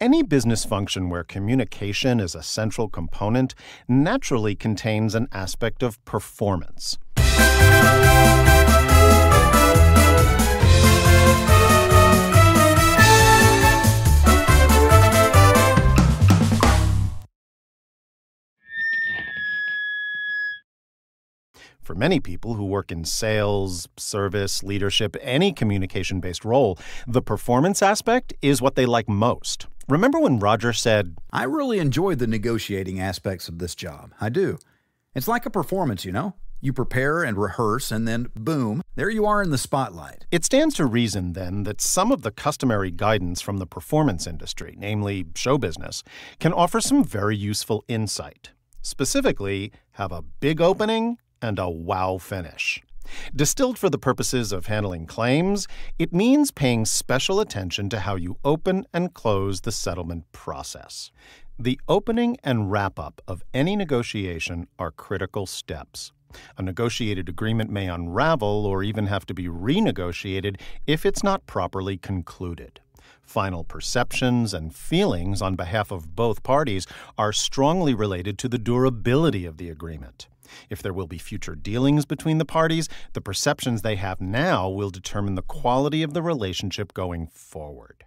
Any business function where communication is a central component naturally contains an aspect of performance. For many people who work in sales, service, leadership, any communication-based role, the performance aspect is what they like most. Remember when Roger said, "I really enjoy the negotiating aspects of this job. I do. It's like a performance, you know? You prepare and rehearse, and then, boom, there you are in the spotlight." It stands to reason, then, that some of the customary guidance from the performance industry, namely show business, can offer some very useful insight. Specifically, have a big opening and a wow finish. Distilled for the purposes of handling claims, it means paying special attention to how you open and close the settlement process. The opening and wrap-up of any negotiation are critical steps. A negotiated agreement may unravel or even have to be renegotiated if it's not properly concluded. Final perceptions and feelings on behalf of both parties are strongly related to the durability of the agreement. If there will be future dealings between the parties, the perceptions they have now will determine the quality of the relationship going forward.